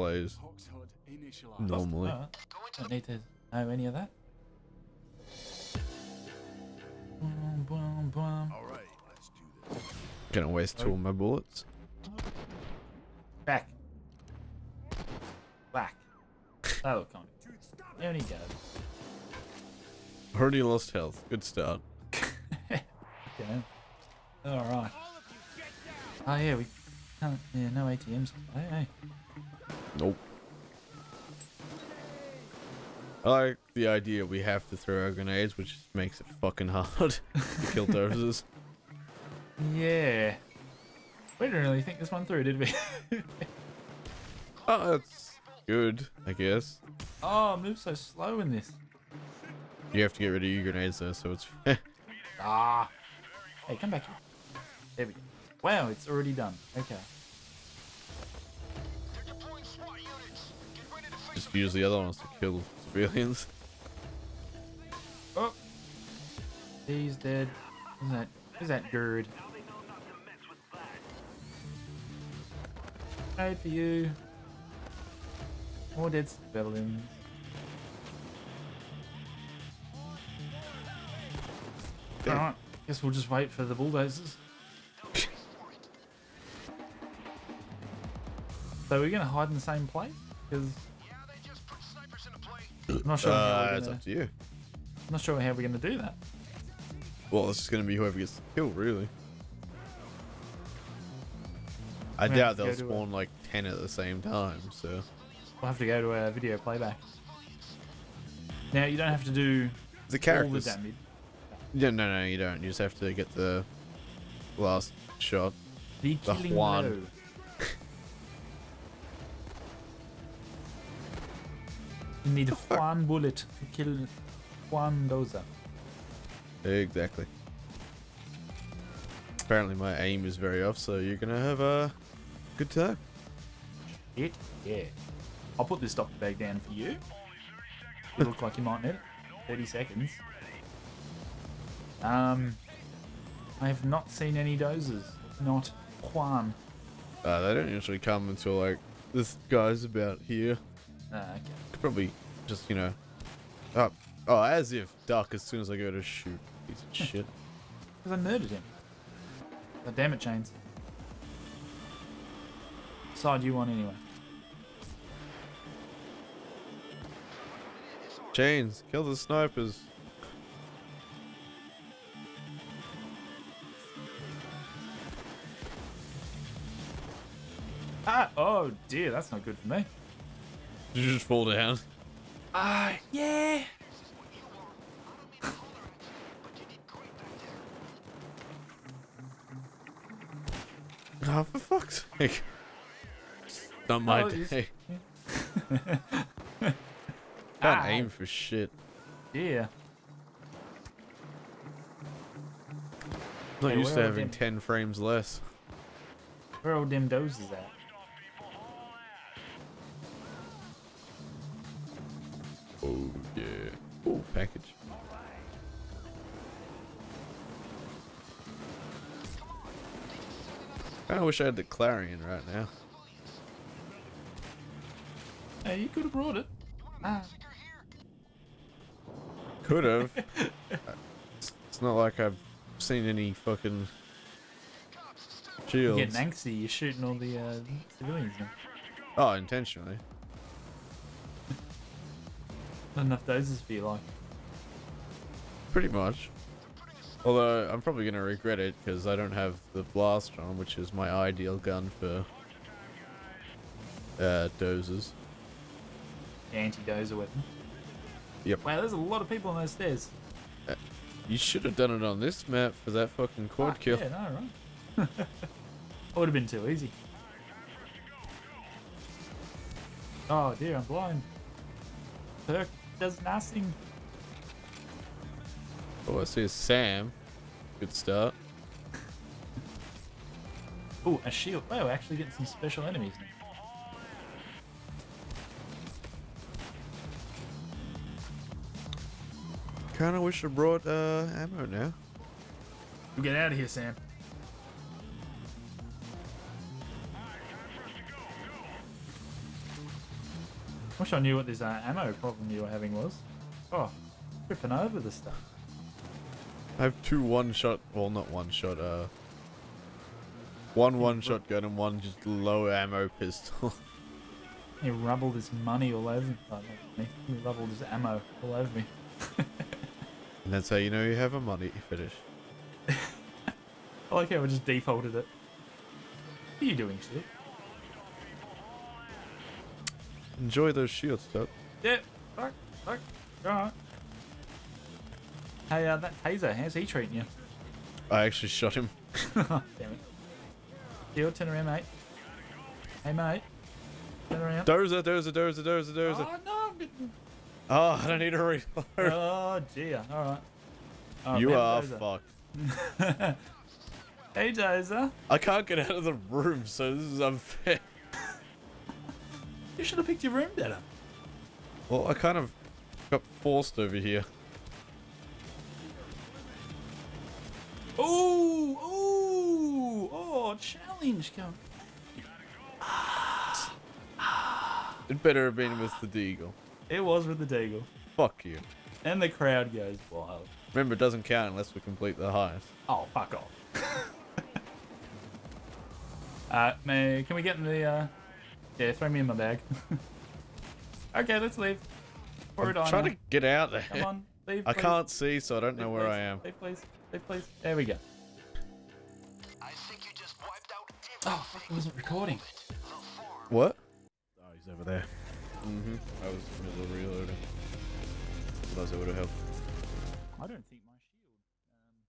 plays normally. I don't need to know any of that. Alright, let's do this. Gonna waste two of my bullets. Back. Back. That'll come. There he goes. Already lost health. Good start. Okay. Alright. Oh yeah, we can't, yeah, no ATMs today, eh? Nope. I like the idea we have to throw our grenades, which makes it fucking hard to kill dozers. Yeah. We didn't really think this one through, did we? Oh, that's good, I guess. Oh, I move so slow in this. You have to get rid of your grenades though, so it's... Ah. Hey, come back here. There we go. Wow, it's already done. Okay. Just use the other ones to kill civilians. Oh, he's dead. Is that good? Made for you. More dead civilians. All right. Guess we'll just wait for the bulldozers. So we're gonna hide in the same place, because I'm not sure how it's up to you. I'm not sure how we're gonna do that. Well, it's just gonna be whoever gets the kill, really. I doubt they'll spawn like 10 at the same time, so we'll have to go to a video playback. Now you don't have to do the characters. All the damage. Yeah, no, you don't. You just have to get the last shot. The Juan. Blow. You need one bullet to kill Juan Dozer. Exactly. Apparently my aim is very off, so you're gonna have a good time. Shit, yeah. I'll put this doctor bag down for you. You look like you might need it. 30 seconds. I have not seen any dozers. Not Juan. They don't usually come until like this guy's about here. Okay. Could probably just, you know, oh, as if duck as soon as I go to shoot. Piece of shit. Because I murdered him. God damn it, Chains. What side you want anyway? Chains, kill the snipers. Ah, oh dear, that's not good for me. Did you just fall down? Yeah. Oh, for fuck's sake. Not my day. Can't aim for shit. Yeah. Not used to having 10 frames less. Where are all them dozers at? Oh yeah. Oh, package. I wish I had the Clarion right now. Hey, you could have brought it. Could have. It's not like I've seen any fucking shields. You're getting angsty. You're shooting all the civilians now. Oh, intentionally. Not enough dozers for you, like. Pretty much. Although, I'm probably going to regret it because I don't have the blast on, which is my ideal gun for dozers. Anti-dozer weapon. Yep. Wow, there's a lot of people on those stairs. You should have done it on this map for that fucking quad kill. Yeah, no, right? It would have been too easy. Oh dear, I'm blind. Perk does nothing. Oh, I see a Sam. Good start. Oh, a shield. Wow, we're actually getting some special enemies now. Kinda wish I brought ammo now. We'll get out of here, Sam. Wish I knew what this ammo problem you were having was. Oh, tripping over this stuff. I have two one-shot, well not one-shot, one one-shot gun and one just low ammo pistol. He rubbled his money all over me. He rubbled his ammo all over me. And that's how you know you have a money fetish. I like how we just defaulted it. What are you doing, shit? Enjoy those shields, dude. Yeah, fuck, fuck, alright. Hey, that taser, how's he treating you? I actually shot him. Damn it. Shield, turn around, mate. Hey, mate. Turn around. Dozer. Oh, no, I'm getting... Oh, I don't need to reload. Oh, dear. Alright. Oh, you are fucked. Hey, Dozer. I can't get out of the room, so this is unfair. You should have picked your room better. Well, I kind of got forced over here. Oh, oh, oh, challenge come. It better have been with the Deagle. It was with the Deagle. Fuck you. And the crowd goes wild. Remember, it doesn't count unless we complete the highest. Oh, fuck off. Man, can we get in the, Yeah, throw me in my bag. Okay, let's leave. I'm trying to get out there. Come on, leave, please. I can't see, so I don't know where I am. Leave, please. Leave, please. There we go. I think you just wiped out everything. Oh, fuck, I wasn't recording. What? Oh, he's over there. Mm-hmm. I was reloading. Otherwise, it would have helped. I don't